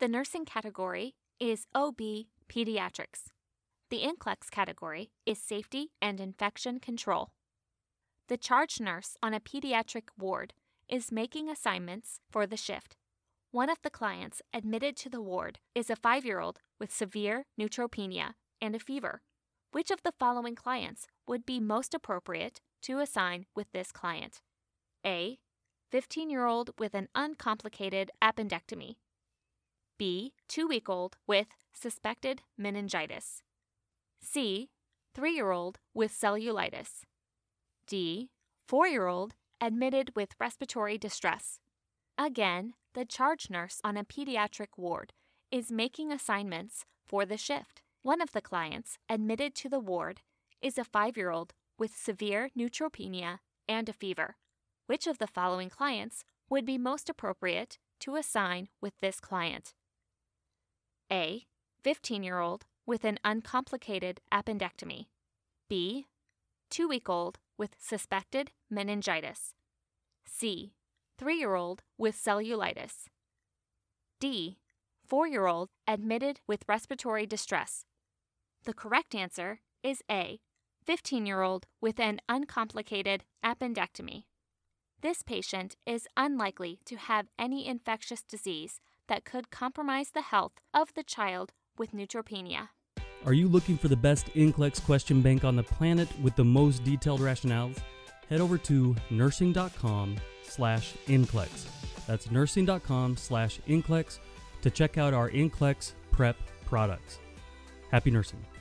The nursing category is OB pediatrics. The NCLEX category is safety and infection control. The charge nurse on a pediatric ward is making assignments for the shift. One of the clients admitted to the ward is a 5-year-old with severe neutropenia and a fever. Which of the following clients would be most appropriate to assign with this client? A. 15-year-old with an uncomplicated appendectomy. B. 2-week-old with suspected meningitis. C. 3-year-old with cellulitis. D. 4-year-old admitted with respiratory distress. Again, the charge nurse on a pediatric ward is making assignments for the shift. One of the clients admitted to the ward is a 5-year-old with severe neutropenia and a fever. Which of the following clients would be most appropriate to assign with this client? A. 15-year-old with an uncomplicated appendectomy. B. 2-week-old with suspected meningitis. C. 3-year-old with cellulitis. D. 4-year-old admitted with respiratory distress. The correct answer is A. 15-year-old with an uncomplicated appendectomy. This patient is unlikely to have any infectious disease that could compromise the health of the child with neutropenia. Are you looking for the best NCLEX question bank on the planet with the most detailed rationales? Head over to nursing.com/NCLEX. That's nursing.com/NCLEX to check out our NCLEX prep products. Happy nursing.